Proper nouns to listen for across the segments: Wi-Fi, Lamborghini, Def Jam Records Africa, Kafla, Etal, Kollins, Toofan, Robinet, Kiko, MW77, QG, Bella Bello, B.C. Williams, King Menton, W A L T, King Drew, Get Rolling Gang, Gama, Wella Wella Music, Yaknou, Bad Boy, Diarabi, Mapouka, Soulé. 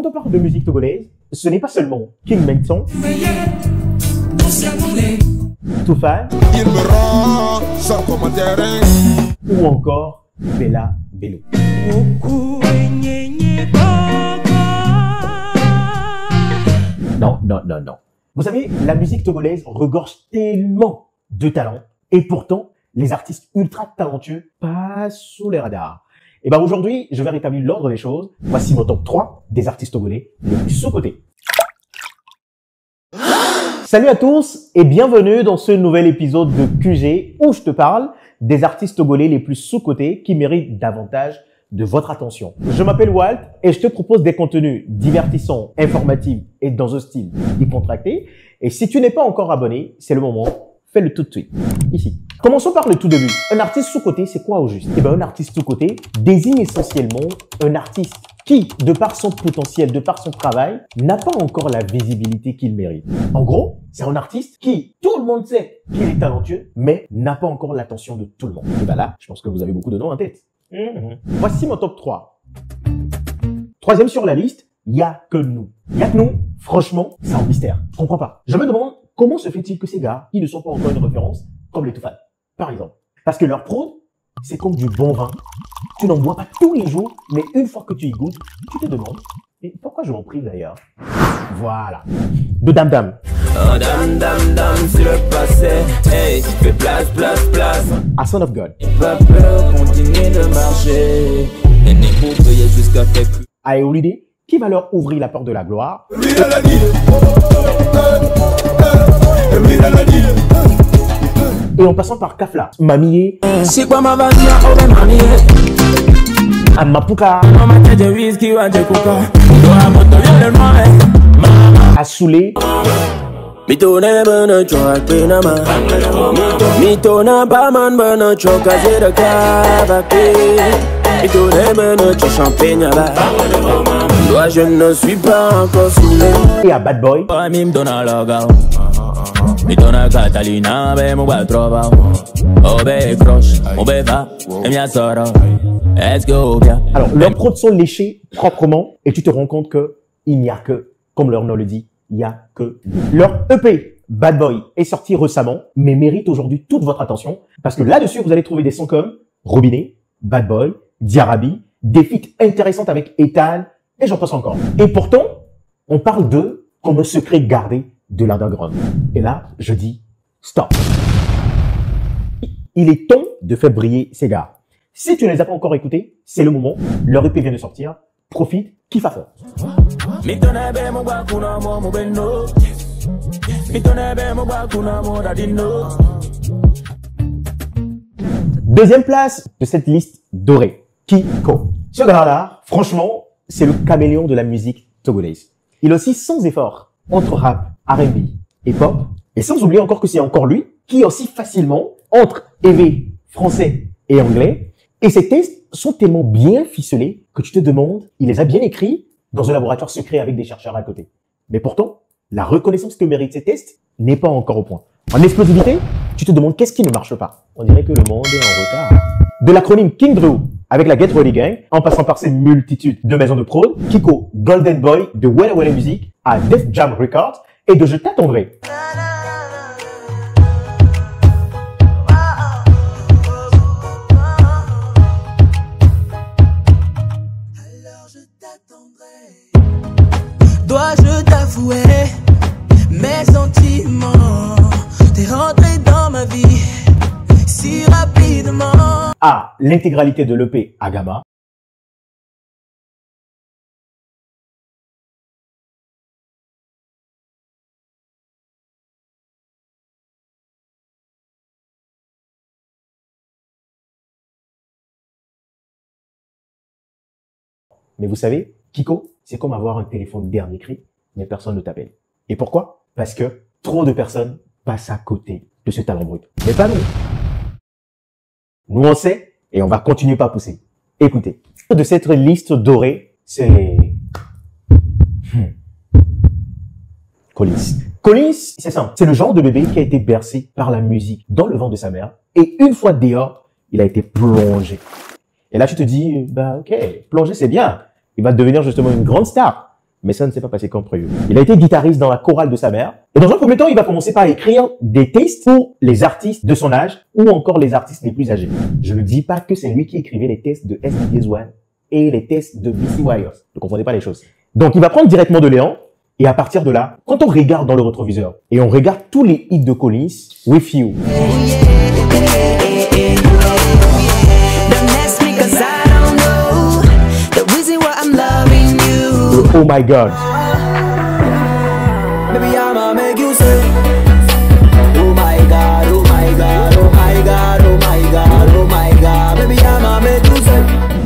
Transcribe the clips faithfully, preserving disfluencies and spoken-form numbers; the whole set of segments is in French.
Quand on parle de musique togolaise, ce n'est pas seulement King Menton, Toofan, ou encore Bella Bello. Non, non, non, non. Vous savez, la musique togolaise regorge tellement de talents et pourtant, les artistes ultra talentueux passent sous les radars. Et bien aujourd'hui, je vais rétablir l'ordre des choses. Voici mon top trois des artistes togolais les plus sous-cotés. Salut à tous et bienvenue dans ce nouvel épisode de Q G où je te parle des artistes togolais les plus sous-cotés qui méritent davantage de votre attention. Je m'appelle Walt et je te propose des contenus divertissants, informatifs et dans un style décontracté. Et si tu n'es pas encore abonné, c'est le moment, fais le tout de suite, ici. Commençons par le tout début. Un artiste sous-coté, c'est quoi au juste? Eh ben, un artiste sous-coté désigne essentiellement un artiste qui, de par son potentiel, de par son travail, n'a pas encore la visibilité qu'il mérite. En gros, c'est un artiste qui, tout le monde sait qu'il est talentueux, mais n'a pas encore l'attention de tout le monde. Et ben là, je pense que vous avez beaucoup de noms en tête. Mmh. Voici mon top trois. Troisième sur la liste, Yaknou. Yaknou, franchement, c'est un mystère. Je comprends pas. Je me demande comment se fait-il que ces gars, qui ne sont pas encore une référence, comme les Toofan, par exemple. Parce que leur prod, c'est comme du bon vin. Tu n'en bois pas tous les jours, mais une fois que tu y goûtes, tu te demandes, mais pourquoi je m'en prive d'ailleurs? Voilà. De Dam Dam. Oh, dam, dam, dam, c'est le passé. Hey, fais place, place, place. À Son of God. Pas peur, continue de marcher. Et n'écoute rien jusqu'à faire plus. À Holiday, qui va leur ouvrir la porte de la gloire. Et en passant par Kafla, Mamie. C'est quoi ma vanille? Oh, Mamie. À Mapouka. À Soulé. Je ne suis pas encore saoulé. Et à Bad Boy. Alors, leurs prods sont léchés proprement et tu te rends compte que il n'y a que, comme leur nom le dit, il n'y a que nous. Leur E P, Bad Boy, est sorti récemment, mais mérite aujourd'hui toute votre attention, parce que là-dessus, vous allez trouver des sons comme Robinet, Bad Boy, Diarabi, des feats intéressantes avec Etal, et j'en passe encore. Et pourtant, on parle d'eux comme un secret gardé de l'underground. Et là, je dis stop. Il est temps de faire briller ces gars. Si tu ne les as pas encore écoutés, c'est le moment. Leur E P vient de sortir. Profite, kiffe à fond. Deuxième place de cette liste dorée, Kiko. Ce gars-là, franchement, c'est le caméléon de la musique togolaise. Il oscille sans effort entre rap, R and B et pop. Et sans oublier encore que c'est encore lui qui oscille facilement entre E V, français et anglais. Et ses textes sont tellement bien ficelés que tu te demandes, il les a bien écrits dans un laboratoire secret avec des chercheurs à côté. Mais pourtant, la reconnaissance que méritent ces tests n'est pas encore au point. En explosivité, tu te demandes qu'est-ce qui ne marche pas. On dirait que le monde est en retard. De l'acronyme King Drew avec la Get Rolling Gang, en passant par ses multitudes de maisons de prod, Kiko, Golden Boy de Wella Wella Music à Def Jam Records et de Je t'attendrai. Dois-je t'avouer mes sentiments? T'es rentré dans ma vie si rapidement. Ah, l'intégralité de l'E P à Gama. Mais vous savez, Kiko, c'est comme avoir un téléphone dernier cri, mais personne ne t'appelle. Et pourquoi? Parce que trop de personnes passent à côté de ce talent brut. Mais pas nous. Nous on sait, et on va continuer pas à pousser. Écoutez, de cette liste dorée, c'est... Hmm. Kollins. Kollins, c'est simple. C'est le genre de bébé qui a été bercé par la musique dans le ventre de sa mère, et une fois dehors, il a été plongé. Et là, tu te dis, bah ok, plonger c'est bien. Il va devenir justement une grande star. mais ça ne s'est pas passé comme prévu. Il a été guitariste dans la chorale de sa mère. Et dans un premier temps, il va commencer par écrire des textes pour les artistes de son âge ou encore les artistes les plus âgés. Je ne dis pas que c'est lui qui écrivait les textes de S D S One et les textes de B C. Williams. Ne confondez pas les choses. Donc, il va prendre directement de Léon. Et à partir de là, quand on regarde dans le rétroviseur et on regarde tous les hits de Kollins, With You, Oh My God,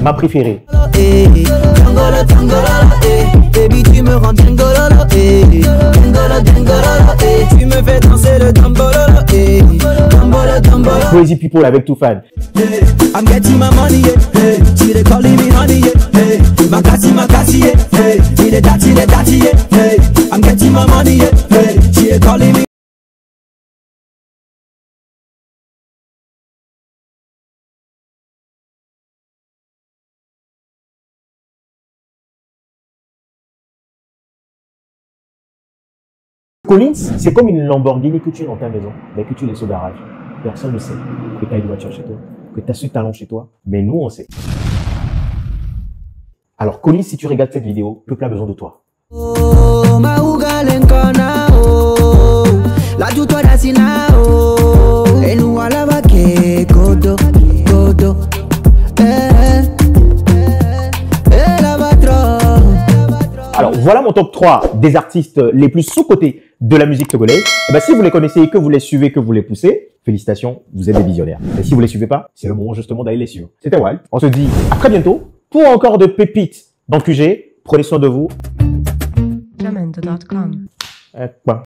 ma préférée, Baby, tu me rends dingololo, eh, dingolo, dingololo, eh, tu me fais danser le tambololo, eh, tambolo, tambolo. Crazy People avec Toofan. Hey, I'm getting my money, yeah, hey, she dey calling me honey, yeah, hey, makasi, makasi, yeah, hey, he dey dirty, dey dirty, yeah, hey, I'm getting my money, yeah, hey, she dey calling me. Kollins, c'est comme une Lamborghini que tu as dans ta maison, mais que tu laisses au garage. Personne ne sait que tu as une voiture chez toi, que tu as ce talent chez toi, mais nous on sait. Alors Kollins, si tu regardes cette vidéo, le peuple a besoin de toi. Alors voilà mon top trois des artistes les plus sous-cotés de la musique togolaise. Et ben, si vous les connaissez et que vous les suivez, que vous les poussez, félicitations, vous êtes des visionnaires. Et si vous les suivez pas, c'est le moment justement d'aller les suivre. C'était Wild. On se dit à très bientôt pour encore de pépites dans Q G. Prenez soin de vous.